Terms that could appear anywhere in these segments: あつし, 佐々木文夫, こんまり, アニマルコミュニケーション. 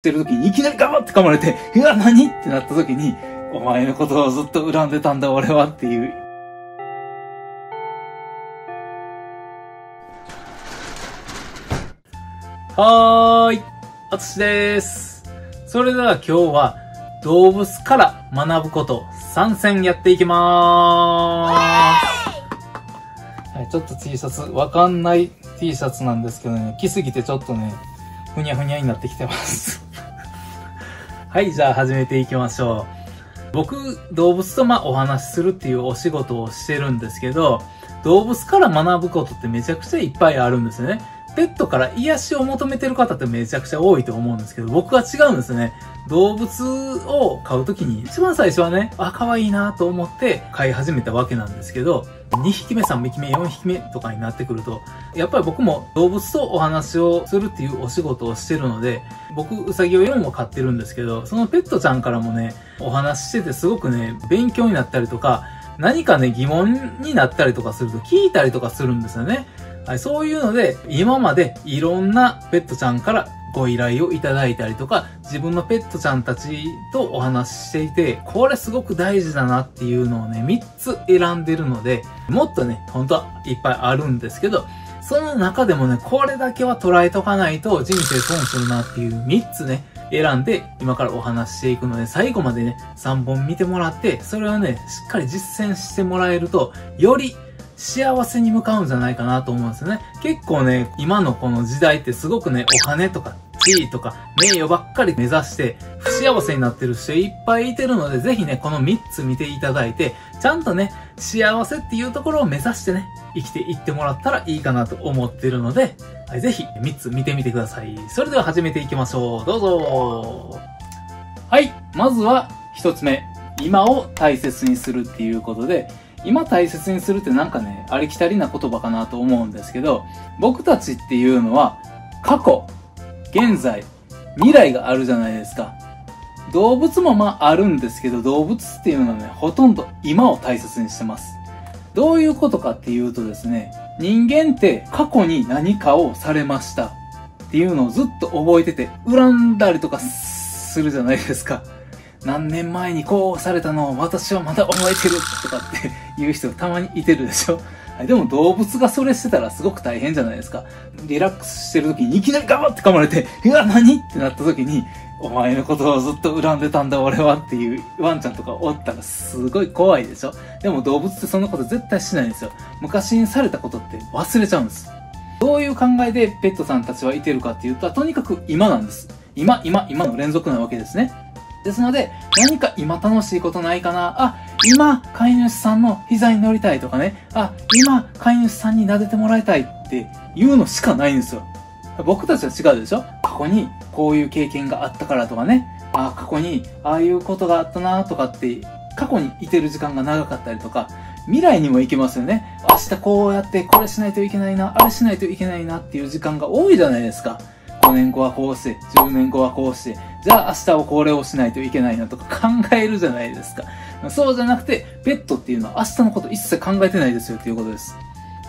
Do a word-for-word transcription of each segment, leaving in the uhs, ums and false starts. てる時にいきなりガバッて噛まれて、うわ、何ってなった時に、お前のことをずっと恨んでたんだ俺はっていう。はーい、あつしです。それでは今日は動物から学ぶことさんせんやっていきまーす。ちょっと T シャツ、わかんない T シャツなんですけどね、着すぎてちょっとね、ふにゃふにゃになってきてます。はい、じゃあ始めていきましょう。僕、動物とまあお話しするっていうお仕事をしてるんですけど、動物から学ぶことってめちゃくちゃいっぱいあるんですよね。ペットから癒しを求めてる方ってめちゃくちゃ多いと思うんですけど、僕は違うんですね。動物を飼うときに、一番最初はね、あ、可愛いなと思って飼い始めたわけなんですけど、にひきめ、さんびきめ、よんひきめとかになってくると、やっぱり僕も動物とお話をするっていうお仕事をしてるので、僕、ウサギをよんも飼ってるんですけど、そのペットちゃんからもね、お話ししててすごくね、勉強になったりとか、何かね、疑問になったりとかすると聞いたりとかするんですよね。はい、そういうので、今までいろんなペットちゃんからご依頼をいただいたりとか、自分のペットちゃんたちとお話ししていて、これすごく大事だなっていうのをね、みっつ選んでるので、もっとね、本当はいっぱいあるんですけど、その中でもね、これだけは捉えとかないと人生損するなっていうみっつね、選んで今からお話ししていくので、最後までね、さんぼん見てもらって、それをね、しっかり実践してもらえると、より幸せに向かうんじゃないかなと思うんですよね。結構ね、今のこの時代ってすごくね、お金とか地位とか名誉ばっかり目指して不幸せになってる人いっぱいいてるので、ぜひね、このみっつ見ていただいて、ちゃんとね、幸せっていうところを目指してね、生きていってもらったらいいかなと思ってるので、はい、ぜひみっつ見てみてください。それでは始めていきましょう。どうぞ。はい、まずはひとつめ。今を大切にするっていうことで、今大切にするってなんかね、ありきたりな言葉かなと思うんですけど、僕たちっていうのは、過去、現在、未来があるじゃないですか。動物もまああるんですけど、動物っていうのはね、ほとんど今を大切にしてます。どういうことかっていうとですね、人間って過去に何かをされましたっていうのをずっと覚えてて、恨んだりとかするじゃないですか。何年前にこうされたのを私はまだ覚えてるとかって言う人たまにいてるでしょ。でも動物がそれしてたらすごく大変じゃないですか。リラックスしてる時にいきなりガバッて噛まれて、うわ、何ってなった時に、お前のことをずっと恨んでたんだ俺はっていうワンちゃんとかおったらすごい怖いでしょ。でも動物ってそんなこと絶対しないんですよ。昔にされたことって忘れちゃうんです。どういう考えでペットさんたちはいてるかっていうと、とにかく今なんです。今、今、今の連続なわけですね。ですので、何か今楽しいことないかな、あ、今、飼い主さんの膝に乗りたいとかね、あ、今、飼い主さんに撫でてもらいたいっていうのしかないんですよ。僕たちは違うでしょ。過去にこういう経験があったからとかね、あ、過去にああいうことがあったなとかって、過去にいてる時間が長かったりとか、未来にも行けますよね。明日こうやってこれしないといけないな、あれしないといけないなっていう時間が多いじゃないですか。ごねんごはこうして、じゅうねんごはこうして、じゃあ明日はこれをしないといけないなとか考えるじゃないですか。そうじゃなくて、ペットっていうのは明日のこと一切考えてないですよっていうことです。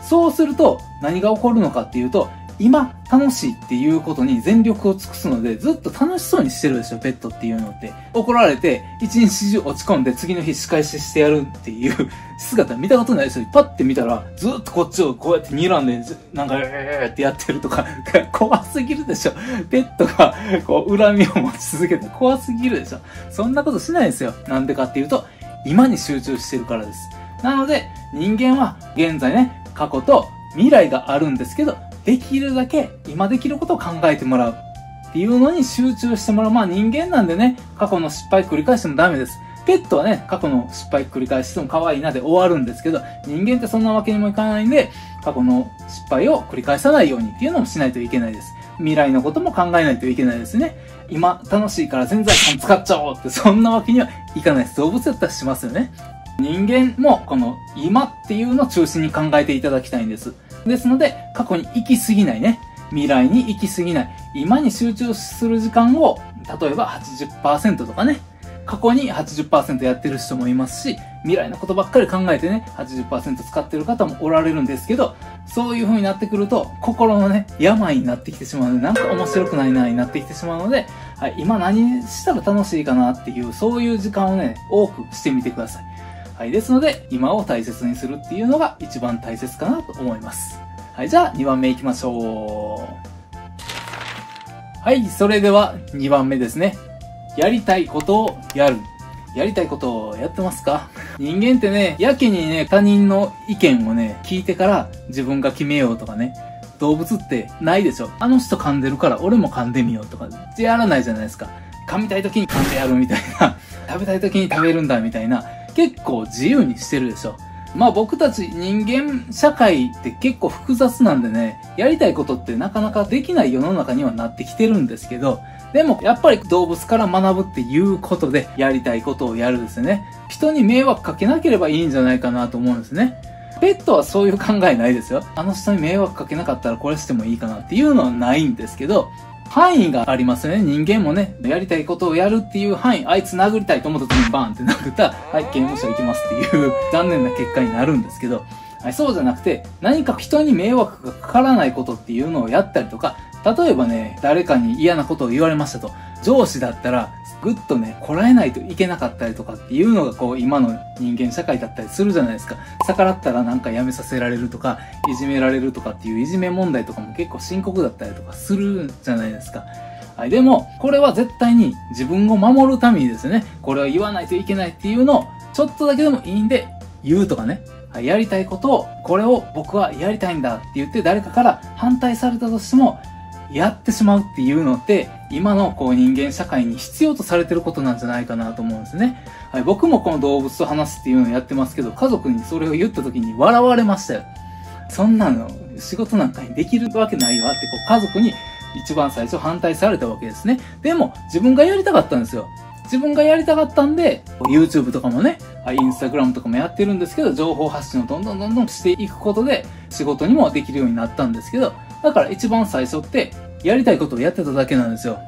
そうすると、何が起こるのかっていうと、今楽しいっていうことに全力を尽くすので、ずっと楽しそうにしてるでしょ、ペットっていうのって。怒られて、一日中落ち込んで次の日仕返ししてやるっていう姿見たことないですよ。パッて見たら、ずっとこっちをこうやって睨んで、なんか、えーってやってるとか、怖すぎるでしょ。ペットが、こう、恨みを持ち続けて怖すぎるでしょ。そんなことしないですよ。なんでかっていうと、今に集中してるからです。なので、人間は現在ね、過去と未来があるんですけど、できるだけ今できることを考えてもらうっていうのに集中してもらう。まあ人間なんでね、過去の失敗繰り返してもダメです。ペットはね、過去の失敗繰り返しても可愛いなで終わるんですけど、人間ってそんなわけにもいかないんで、過去の失敗を繰り返さないようにっていうのもしないといけないです。未来のことも考えないといけないですね。今楽しいから全財産使っちゃおうってそんなわけにはいかないです。動物だったらしますよね。人間もこの今っていうのを中心に考えていただきたいんです。ですので、過去に行き過ぎないね。未来に行き過ぎない。今に集中する時間を、例えば はちじゅっパーセント とかね。過去に はちじゅっパーセント やってる人もいますし、未来のことばっかり考えてね、はちじゅっパーセント 使ってる方もおられるんですけど、そういう風になってくると、心のね、病になってきてしまうので、なんか面白くないなになってきてしまうので、はい、今何したら楽しいかなっていう、そういう時間をね、多くしてみてください。はい、ですので、今を大切にするっていうのが一番大切かなと思います。はい、じゃあにばんめ行きましょう。はい、それではにばんめですね。やりたいことをやる。やりたいことをやってますか？人間ってね、やけにね、他人の意見をね、聞いてから自分が決めようとかね、動物ってないでしょ。あの人噛んでるから俺も噛んでみようとかってやらないじゃないですか。噛みたい時に噛んでやるみたいな、食べたい時に食べるんだみたいな、結構自由にしてるでしょ。まあ僕たち人間社会って結構複雑なんでね、やりたいことってなかなかできない世の中にはなってきてるんですけど、でもやっぱり動物から学ぶっていうことでやりたいことをやるですね。人に迷惑かけなければいいんじゃないかなと思うんですね。ペットはそういう考えないですよ。あの人に迷惑かけなかったらこれしてもいいかなっていうのはないんですけど、範囲がありますよね。人間もね、やりたいことをやるっていう範囲、あいつ殴りたいと思った時にバーンって殴ったら、はい、刑務所行きますっていう残念な結果になるんですけど、はい、そうじゃなくて、何か人に迷惑がかからないことっていうのをやったりとか、例えばね、誰かに嫌なことを言われましたと、上司だったら、ぐっとね、こらえないといけなかったりとかっていうのがこう、今の人間社会だったりするじゃないですか。逆らったらなんか辞めさせられるとか、いじめられるとかっていういじめ問題とかも結構深刻だったりとかするじゃないですか。はい、でも、これは絶対に自分を守るためにですね、これは言わないといけないっていうのを、ちょっとだけでもいいんで、言うとかね。やりたいことを、これを僕はやりたいんだって言って誰かから反対されたとしても、やってしまうっていうのって、今のこう人間社会に必要とされてることなんじゃないかなと思うんですね。はい、僕もこの動物と話すっていうのをやってますけど、家族にそれを言った時に笑われましたよ。そんなの仕事なんかにできるわけないわって、こう家族に一番最初反対されたわけですね。でも自分がやりたかったんですよ。自分がやりたかったんで、YouTube とかもね、Instagram とかもやってるんですけど、情報発信をどんどんどんどんしていくことで、仕事にもできるようになったんですけど、だから一番最初って、やりたいことをやってただけなんですよ。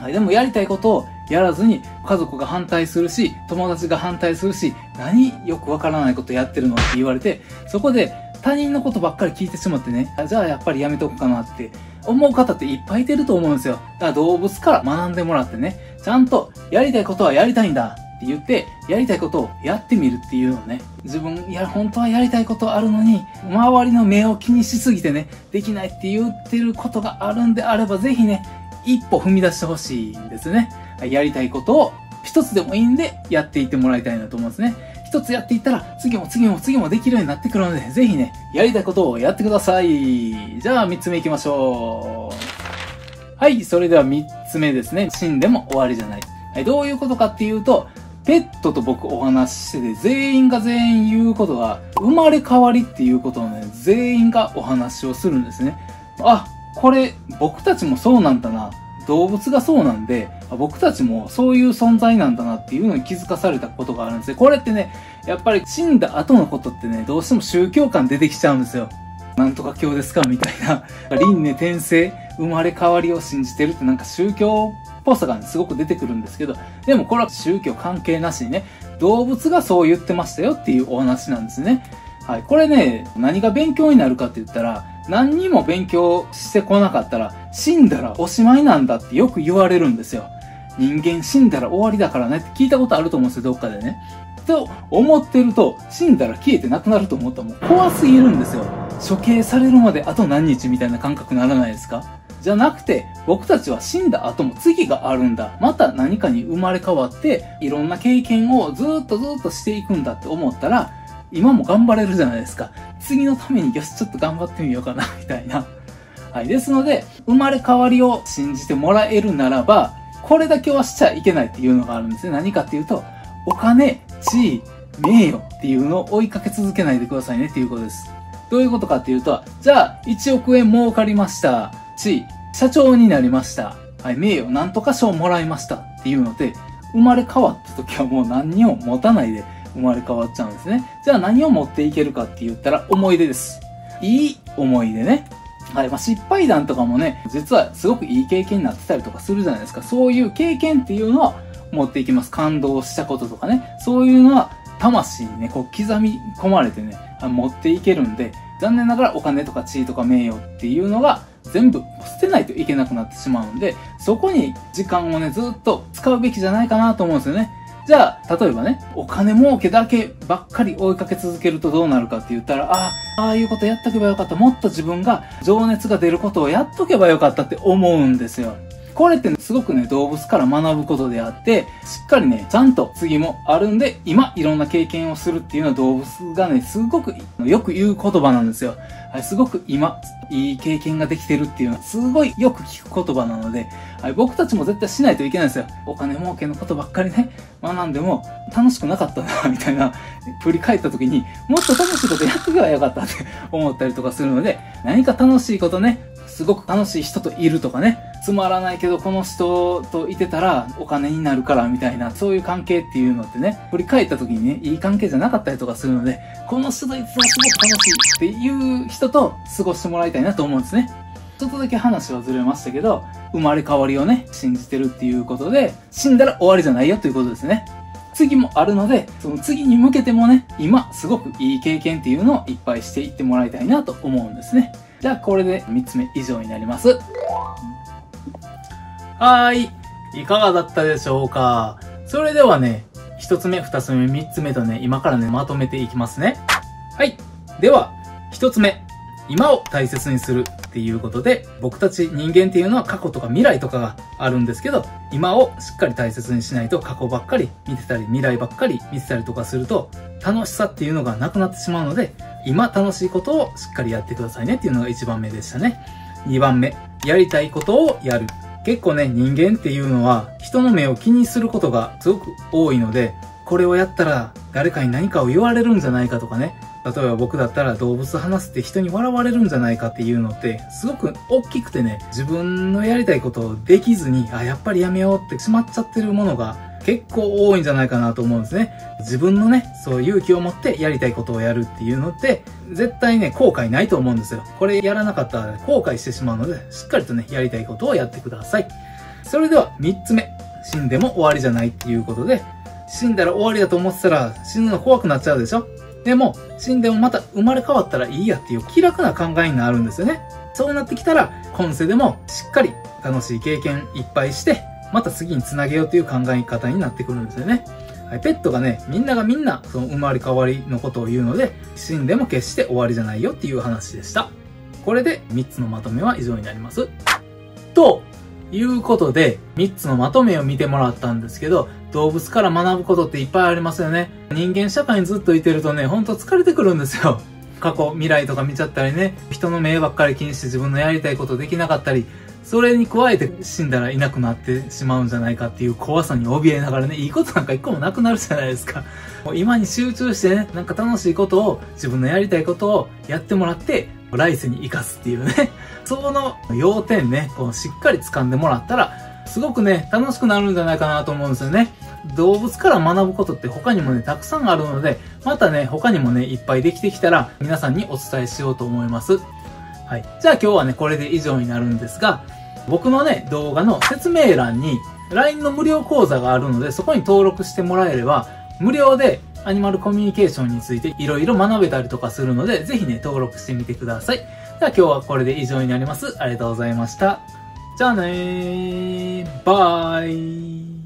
はい、でもやりたいことをやらずに、家族が反対するし、友達が反対するし、何よくわからないことやってるのって言われて、そこで他人のことばっかり聞いてしまってね、じゃあやっぱりやめとくかなって、思う方っていっぱいいてると思うんですよ。だから動物から学んでもらってね、ちゃんとやりたいことはやりたいんだって言って、やりたいことをやってみるっていうのね。自分、いや、本当はやりたいことあるのに、周りの目を気にしすぎてね、できないって言ってることがあるんであれば、ぜひね、一歩踏み出してほしいんですね。やりたいことを一つでもいいんでやっていってもらいたいなと思うんですね。一つやっていったら、次も次も次もできるようになってくるので、ぜひね、やりたいことをやってください。じゃあ、三つ目行きましょう。はい、それでは三つ目ですね。死んでも終わりじゃない。はい、どういうことかっていうと、ペットと僕お話ししてて、全員が全員言うことは、生まれ変わりっていうことをね、全員がお話をするんですね。あ、これ、僕たちもそうなんだな。動物がそうなんで、僕たちもそういう存在なんだなっていうのに気づかされたことがあるんですね。これってね、やっぱり死んだ後のことってね、どうしても宗教観出てきちゃうんですよ。なんとか教ですかみたいな。輪廻転生、生まれ変わりを信じてるってなんか宗教っぽさが、ね、すごく出てくるんですけど、でもこれは宗教関係なしにね、動物がそう言ってましたよっていうお話なんですね。はい。これね、何が勉強になるかって言ったら、何にも勉強してこなかったら、死んだらおしまいなんだってよく言われるんですよ。人間死んだら終わりだからねって聞いたことあると思うんですよ、どっかでね。と思ってると、死んだら消えてなくなると思ったらもう怖すぎるんですよ。処刑されるまであと何日みたいな感覚ならないですか？じゃなくて、僕たちは死んだ後も次があるんだ。また何かに生まれ変わって、いろんな経験をずーっとずーっとしていくんだって思ったら、今も頑張れるじゃないですか。次のためによし、ちょっと頑張ってみようかな、みたいな。はい。ですので、生まれ変わりを信じてもらえるならば、これだけはしちゃいけないっていうのがあるんですね。何かっていうと、お金、地位、名誉っていうのを追いかけ続けないでくださいねっていうことです。どういうことかっていうと、じゃあ、いちおくえん儲かりました。地位、社長になりました。はい。名誉、なんとか賞もらいましたっていうので、生まれ変わった時はもう何にも持たないで、生まれ変わっちゃうんですね。じゃあ何を持っていけるかって言ったら思い出です。いい思い出ね。はい。まあ、失敗談とかもね、実はすごくいい経験になってたりとかするじゃないですか。そういう経験っていうのは持っていきます。感動したこととかね。そういうのは魂にね、こう刻み込まれてね、持っていけるんで、残念ながらお金とか地位とか名誉っていうのが全部捨てないといけなくなってしまうんで、そこに時間をね、ずっと使うべきじゃないかなと思うんですよね。じゃあ、例えばね、お金儲けだけばっかり追いかけ続けるとどうなるかって言ったら、ああ、ああいうことやっとけばよかった。もっと自分が情熱が出ることをやっとけばよかったって思うんですよ。これって、ね、すごくね、動物から学ぶことであって、しっかりね、ちゃんと次もあるんで、今、いろんな経験をするっていうのは動物がね、すごくよく言う言葉なんですよ。はい、すごく今、いい経験ができてるっていうのは、すごいよく聞く言葉なので、はい、僕たちも絶対しないといけないんですよ。お金儲けのことばっかりね、学んでも楽しくなかったな、みたいな、振り返った時に、もっと楽しいことやっとけばよかったって思ったりとかするので、何か楽しいことね、すごく楽しい人といるとかね、つまらないけどこの人といてたらお金になるからみたいな、そういう関係っていうのってね、振り返った時にね、いい関係じゃなかったりとかするので、この人といてたらすごく楽しいっていう人と過ごしてもらいたいなと思うんですね。ちょっとだけ話はずれましたけど、生まれ変わりをね、信じてるっていうことで、死んだら終わりじゃないよということですね。次もあるので、その次に向けてもね、今すごくいい経験っていうのをいっぱいしていってもらいたいなと思うんですね。じゃあ、これでみっつめ以上になります。はーい。いかがだったでしょうか？それではね、ひとつめ、ふたつめ、みっつめとね、今からね、まとめていきますね。はい。では、ひとつめ。今を大切にするっていうことで、僕たち人間っていうのは過去とか未来とかがあるんですけど、今をしっかり大切にしないと過去ばっかり見てたり、未来ばっかり見てたりとかすると、楽しさっていうのがなくなってしまうので、今楽しいことをしっかりやってくださいねっていうのがいちばんめでしたね。にばんめ、やりたいことをやる。結構ね、人間っていうのは人の目を気にすることがすごく多いので、これをやったら誰かに何かを言われるんじゃないかとかね、例えば僕だったら動物話すって人に笑われるんじゃないかっていうのってすごく大きくてね、自分のやりたいことをできずに、あ、やっぱりやめようってしまっちゃってるものが結構多いんじゃないかなと思うんですね。自分のね、そう勇気を持ってやりたいことをやるっていうのって絶対ね、後悔ないと思うんですよ。これやらなかったら後悔してしまうので、しっかりとね、やりたいことをやってください。それではみっつめ、死んでも終わりじゃないっていうことで、死んだら終わりだと思ってたら死ぬの怖くなっちゃうでしょ。でも、死んでもまた生まれ変わったらいいやっていう気楽な考えになるんですよね。そうなってきたら、今世でもしっかり楽しい経験いっぱいして、また次につなげようという考え方になってくるんですよね。はい、ペットがね、みんながみんなその生まれ変わりのことを言うので、死んでも決して終わりじゃないよっていう話でした。これでみっつのまとめは以上になります。ということで、みっつのまとめを見てもらったんですけど、動物から学ぶことっていっぱいありますよね。人間社会にずっといてるとね、ほんと疲れてくるんですよ。過去、未来とか見ちゃったりね、人の目ばっかり気にして自分のやりたいことできなかったり、それに加えて死んだらいなくなってしまうんじゃないかっていう怖さに怯えながらね、いいことなんか一個もなくなるじゃないですか。もう今に集中してね、なんか楽しいことを、自分のやりたいことをやってもらって、来世に生かすっていうね、その要点ね、こうしっかり掴んでもらったら、すごくね、楽しくなるんじゃないかなと思うんですよね。動物から学ぶことって他にもね、たくさんあるので、またね、他にもね、いっぱいできてきたら、皆さんにお伝えしようと思います。はい。じゃあ今日はね、これで以上になるんですが、僕のね、動画の説明欄に ライン の無料講座があるので、そこに登録してもらえれば、無料でアニマルコミュニケーションについていろいろ学べたりとかするので、ぜひね、登録してみてください。じゃあ今日はこれで以上になります。ありがとうございました。じゃあねー。バイ。